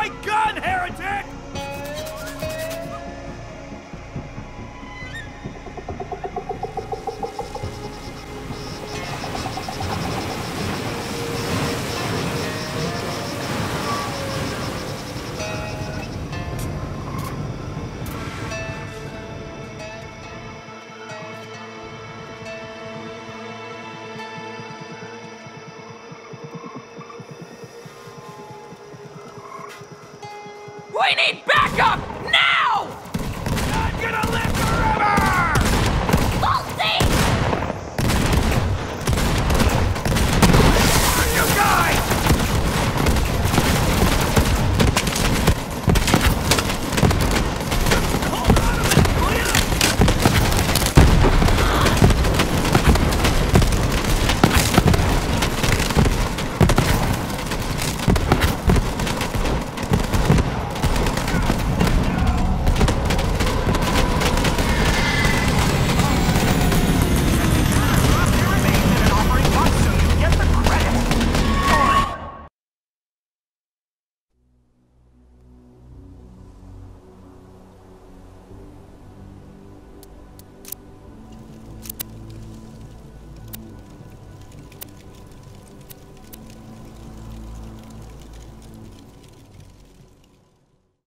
my gun, heretic! We need backup!